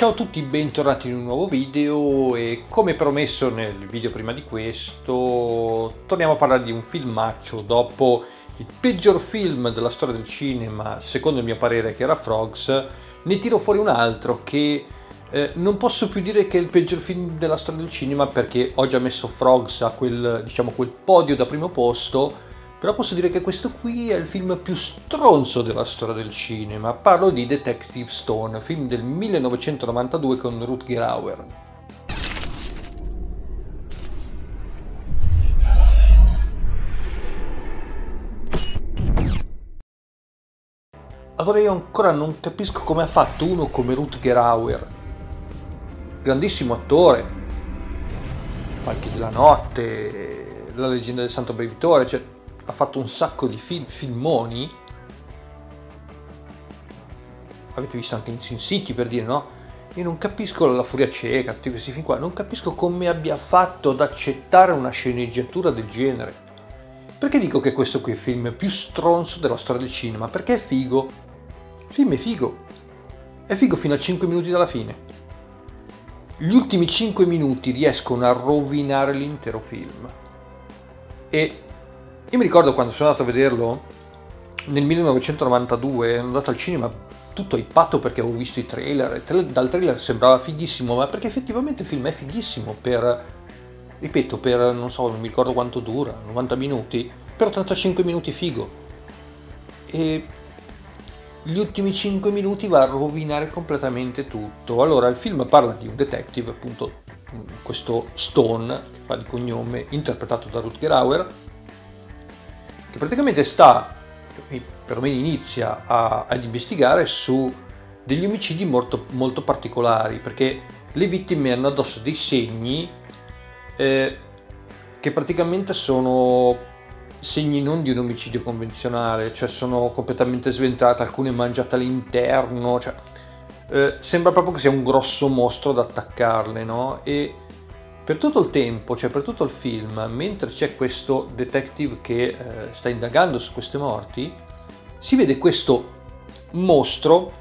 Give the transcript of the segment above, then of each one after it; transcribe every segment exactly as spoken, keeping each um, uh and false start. Ciao a tutti, bentornati in un nuovo video e come promesso nel video prima di questo torniamo a parlare di un filmaccio dopo il peggior film della storia del cinema, secondo il mio parere, che era Frogs. Ne tiro fuori un altro che eh, non posso più dire che è il peggior film della storia del cinema perché ho già messo Frogs a quel, diciamo, quel podio da primo posto, però posso dire che questo qui è il film più stronzo della storia del cinema. Parlo di Detective Stone, film del millenovecentonovantadue con Rutger Hauer. Allora io ancora non capisco come ha fatto uno come Rutger Hauer, grandissimo attore, Falchi della notte, La leggenda del santo bevitore, cioè ha fatto un sacco di film, filmoni. Avete visto anche in Sin City, per dire, no? Io non capisco La furia cieca, tutti questi film qua, non capisco come abbia fatto ad accettare una sceneggiatura del genere. Perché dico che questo qui è il film più stronzo della storia del cinema? Perché è figo. Il film è figo. È figo fino a cinque minuti dalla fine. Gli ultimi cinque minuti riescono a rovinare l'intero film. E io mi ricordo quando sono andato a vederlo nel millenovecentonovantadue, sono andato al cinema tutto hypato perché avevo visto i trailer, dal trailer sembrava fighissimo, ma perché effettivamente il film è fighissimo per, ripeto, per non so, non mi ricordo quanto dura, novanta minuti, per ottantacinque minuti figo. E gli ultimi cinque minuti va a rovinare completamente tutto. Allora, il film parla di un detective, appunto, questo Stone, che fa di cognome, interpretato da Rutger Hauer, che praticamente sta, perlomeno inizia a, ad investigare su degli omicidi molto, molto particolari, perché le vittime hanno addosso dei segni eh, che praticamente sono segni non di un omicidio convenzionale, cioè sono completamente sventrate, alcune mangiate all'interno, cioè, eh, sembra proprio che sia un grosso mostro ad attaccarle, no? E per tutto il tempo, cioè per tutto il film, mentre c'è questo detective che eh, sta indagando su queste morti, si vede questo mostro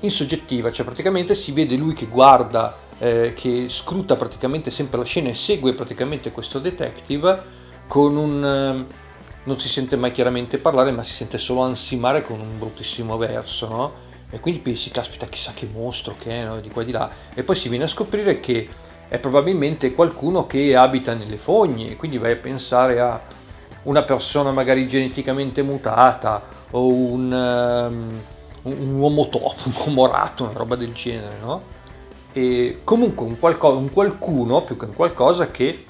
in soggettiva, cioè praticamente si vede lui che guarda, eh, che scruta praticamente sempre la scena e segue praticamente questo detective con un... Eh, non si sente mai chiaramente parlare, ma si sente solo ansimare con un bruttissimo verso, no? E quindi pensi, caspita, chissà che mostro che è, no? Di qua e di là. E poi si viene a scoprire che è probabilmente qualcuno che abita nelle fogne, quindi vai a pensare a una persona magari geneticamente mutata o un, um, un uomo topo, un uomo ratto, una roba del genere, no? E comunque un, qualco, un qualcuno, più che un qualcosa, che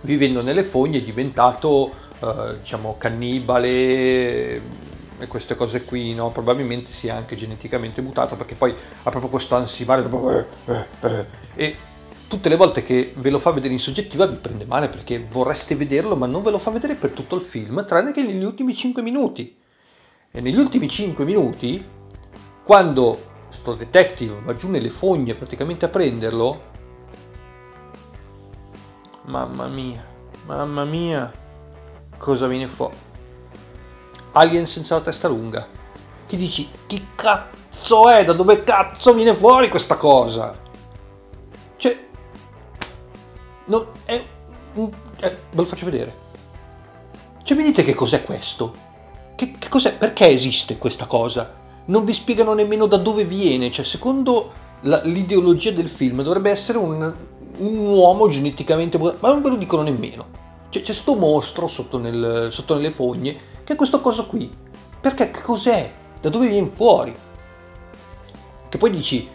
vivendo nelle fogne è diventato, eh, diciamo, cannibale e queste cose qui, no? Probabilmente sia anche geneticamente mutato, perché poi ha proprio questo ansimare, proprio, eh, eh, e tutte le volte che ve lo fa vedere in soggettiva vi prende male perché vorreste vederlo, ma non ve lo fa vedere per tutto il film, tranne che negli ultimi cinque minuti. E negli ultimi cinque minuti, quando sto detective va giù nelle fogne praticamente a prenderlo, mamma mia, mamma mia, cosa viene fuori? Alien senza la testa lunga. Che dici, chi cazzo è? Da dove cazzo viene fuori questa cosa? Cioè, no, è, è, ve lo faccio vedere. Cioè, mi dite che cos'è questo? Che, che cos'è? Perché esiste questa cosa? Non vi spiegano nemmeno da dove viene. Cioè, secondo l'ideologia del film dovrebbe essere un, un uomo geneticamente, ma non ve lo dicono nemmeno. Cioè, c'è sto mostro sotto, nel, sotto nelle fogne, che è questo coso qui. Perché? Che cos'è? Da dove viene fuori? Che poi dici,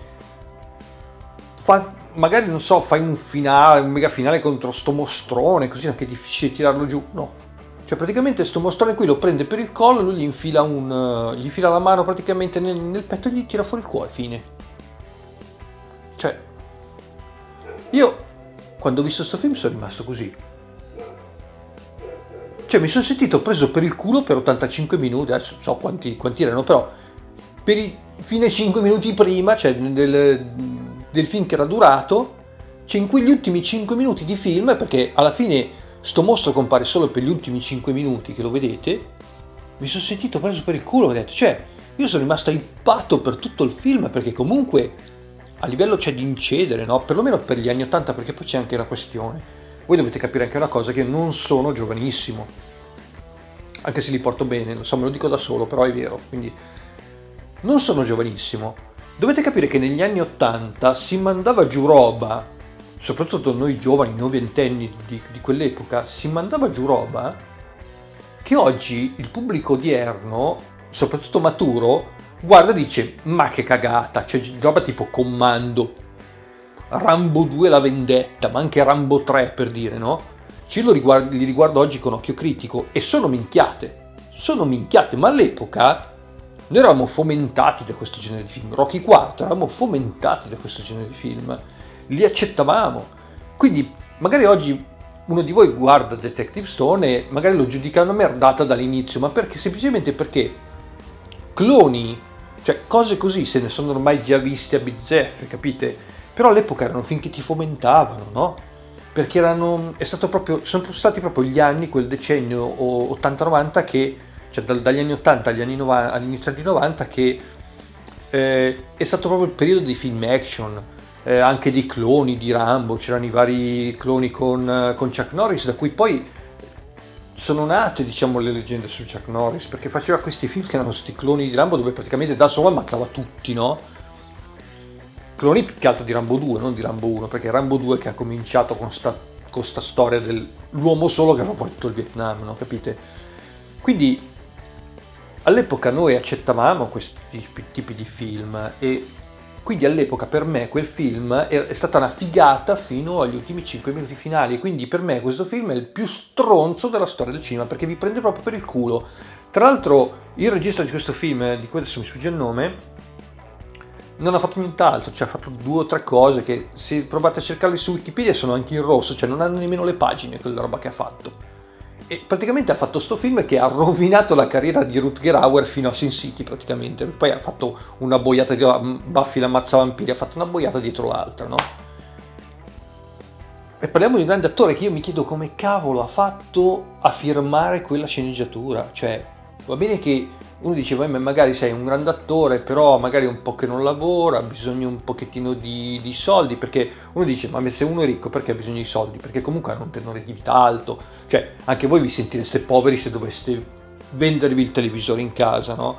fa, magari non so, fai un finale, un mega finale contro sto mostrone, così anche è difficile tirarlo giù. No, cioè praticamente sto mostrone qui lo prende per il collo, lui gli infila, un, gli infila la mano praticamente nel, nel petto e gli tira fuori il cuore, fine. Cioè, io quando ho visto sto film sono rimasto così, cioè mi sono sentito preso per il culo per ottantacinque minuti, adesso non so quanti, quanti erano, però per i fine cinque minuti prima, cioè nel... del film che era durato, cioè in cui gli ultimi cinque minuti di film, perché alla fine sto mostro compare solo per gli ultimi cinque minuti che lo vedete, mi sono sentito preso per il culo, ho detto, cioè io sono rimasto hypato per tutto il film perché comunque a livello c'è di incedere, no? Perlomeno per gli anni ottanta, perché poi c'è anche la questione. Voi dovete capire anche una cosa, che non sono giovanissimo, anche se li porto bene, lo so, me lo dico da solo, però è vero, quindi non sono giovanissimo. Dovete capire che negli anni ottanta si mandava giù roba, soprattutto noi giovani, noi ventenni di, di quell'epoca, si mandava giù roba che oggi il pubblico odierno, soprattutto maturo, guarda e dice ma che cagata, c'è roba tipo Commando, Rambo due la vendetta, ma anche Rambo tre per dire, no? Ci lo riguardo, li riguardo oggi con occhio critico e sono minchiate, sono minchiate, ma all'epoca noi eravamo fomentati da questo genere di film, Rocky quattro, eravamo fomentati da questo genere di film, li accettavamo, quindi magari oggi uno di voi guarda Detective Stone e magari lo giudica una merdata dall'inizio, ma perché? Semplicemente perché cloni, cioè cose così se ne sono ormai già viste a bizzeffe, capite? Però all'epoca erano film che ti fomentavano, no? Perché erano, è stato proprio, sono stati proprio gli anni, quel decennio ottanta novanta, che, cioè dagli anni ottanta agli anni novanta, all'inizio degli anni novanta, che eh, è stato proprio il periodo dei film action, eh, anche dei cloni di Rambo, c'erano i vari cloni con, con Chuck Norris, da cui poi sono nate, diciamo, le leggende su Chuck Norris, perché faceva questi film che erano stati cloni di Rambo, dove praticamente da solo ammazzava tutti, no? Cloni più che altro di Rambo due, non di Rambo uno, perché Rambo due che ha cominciato con sta, con sta storia dell'uomo solo che aveva fatto il Vietnam, no? Capite? Quindi all'epoca noi accettavamo questi tipi di film e quindi all'epoca per me quel film è stata una figata fino agli ultimi cinque minuti finali, quindi per me questo film è il più stronzo della storia del cinema, perché vi prende proprio per il culo. Tra l'altro il regista di questo film, di cui adesso mi sfugge il nome, non ha fatto nient'altro, cioè ha fatto due o tre cose che se provate a cercarle su Wikipedia sono anche in rosso, cioè non hanno nemmeno le pagine quella roba che ha fatto. E praticamente ha fatto sto film che ha rovinato la carriera di Rutger Hauer fino a Sin City praticamente, poi ha fatto una boiata di Buffy l'ammazza vampiri, ha fatto una boiata dietro l'altra, no? E parliamo di un grande attore che io mi chiedo come cavolo ha fatto a firmare quella sceneggiatura, cioè va bene che uno diceva, ma magari sei un grande attore, però magari un po' che non lavora, ha bisogno un pochettino di, di soldi, perché uno dice, ma se uno è ricco perché ha bisogno di soldi? Perché comunque hanno un tenore di vita alto, cioè anche voi vi sentireste poveri se doveste vendervi il televisore in casa, no?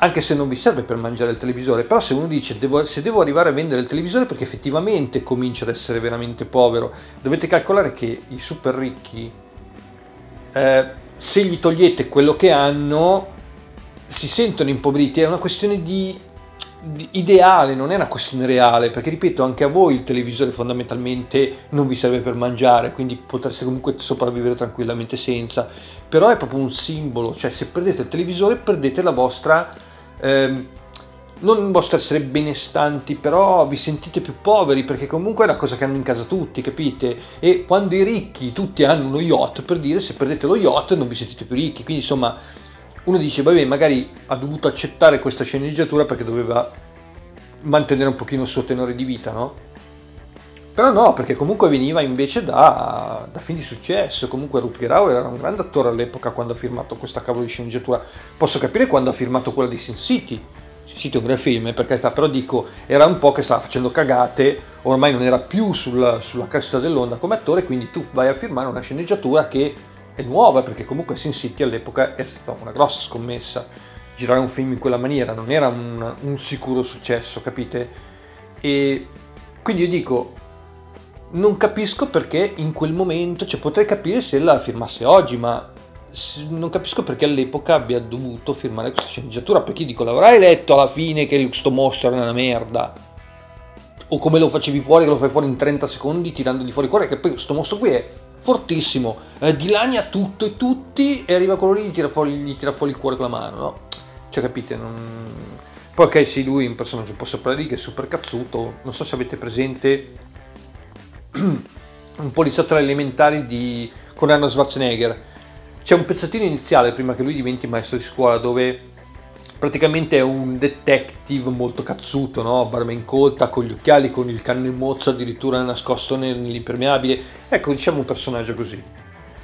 Anche se non vi serve per mangiare il televisore, però se uno dice, devo, se devo arrivare a vendere il televisore perché effettivamente comincia ad essere veramente povero, dovete calcolare che i super ricchi, eh, se gli togliete quello che hanno, si sentono impoveriti, è una questione di, di ideale, non è una questione reale, perché ripeto, anche a voi il televisore fondamentalmente non vi serve per mangiare, quindi potreste comunque sopravvivere tranquillamente senza, però è proprio un simbolo, cioè se perdete il televisore perdete la vostra, ehm, non vostra essere benestanti, però vi sentite più poveri, perché comunque è la cosa che hanno in casa tutti, capite? E quando i ricchi tutti hanno lo yacht, per dire, se perdete lo yacht non vi sentite più ricchi, quindi insomma... Uno dice, vabbè, magari ha dovuto accettare questa sceneggiatura perché doveva mantenere un pochino il suo tenore di vita, no? Però no, perché comunque veniva invece da, da film di successo. Comunque Rutger Hauer era un grande attore all'epoca quando ha firmato questa cavolo di sceneggiatura. Posso capire quando ha firmato quella di Sin City. Sin City è un gran film, per carità, però dico, era un po' che stava facendo cagate, ormai non era più sulla, sulla cresta dell'onda come attore, quindi tu vai a firmare una sceneggiatura che... è nuova, perché comunque Sin City all'epoca è stata una grossa scommessa, girare un film in quella maniera non era un, un sicuro successo, capite? E quindi io dico, non capisco perché in quel momento, cioè potrei capire se la firmasse oggi, ma non capisco perché all'epoca abbia dovuto firmare questa sceneggiatura, perché dico, l'avrai letto alla fine che questo mostro era una merda, o come lo facevi fuori, che lo fai fuori in trenta secondi tirandogli fuori cuore, che poi questo mostro qui è fortissimo, eh, dilania tutto e tutti e arriva quello lì, gli tira fuori, gli tira fuori il cuore con la mano, no? Cioè capite, non... poi ok, sì, lui è un personaggio un po' sopra le righe, è super cazzuto, non so se avete presente un poliziotto alle elementari di... con Arnold Schwarzenegger, c'è un pezzettino iniziale prima che lui diventi maestro di scuola dove praticamente è un detective molto cazzuto, no? Barba incolta, con gli occhiali, con il canno in mozzo, addirittura nascosto nell'impermeabile. Ecco, diciamo un personaggio così.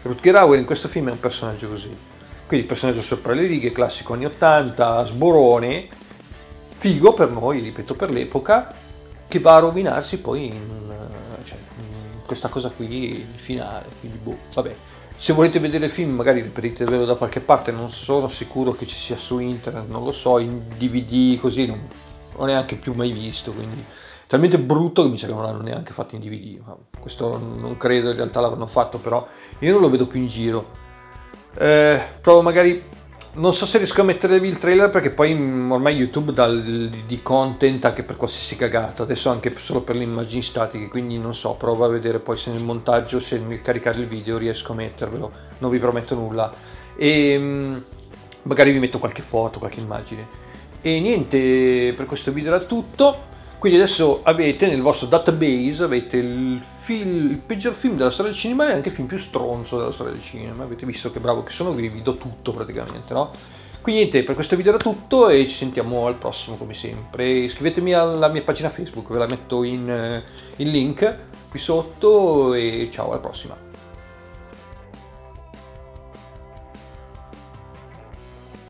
Rutger Hauer in questo film è un personaggio così. Quindi personaggio sopra le righe, classico anni ottanta, sborone, figo per noi, ripeto, per l'epoca, che va a rovinarsi poi in, cioè, in questa cosa qui finale, quindi boh, vabbè. Se volete vedere il film magari reperitevelo da qualche parte, non sono sicuro che ci sia su internet, non lo so, in D V D così non, non è anche più mai visto, quindi talmente brutto che mi sa che non l'hanno neanche fatto in D V D, ma questo non credo in realtà l'avranno fatto, però io non lo vedo più in giro. Eh, provo magari, non so se riesco a mettervi il trailer perché poi ormai YouTube dà di content anche per qualsiasi cagata, adesso anche solo per le immagini statiche, quindi non so, provo a vedere poi se nel montaggio, se nel caricare il video riesco a mettervelo, non vi prometto nulla, e magari vi metto qualche foto, qualche immagine. E niente, per questo video era tutto, quindi adesso avete nel vostro database avete il, film, il peggior film della storia del cinema e anche il film più stronzo della storia del cinema. Avete visto che bravo che sono, vi do tutto praticamente, no? Quindi niente, per questo video era tutto e ci sentiamo al prossimo come sempre. Iscrivetemi alla mia pagina Facebook, ve la metto in, in link qui sotto e ciao, alla prossima.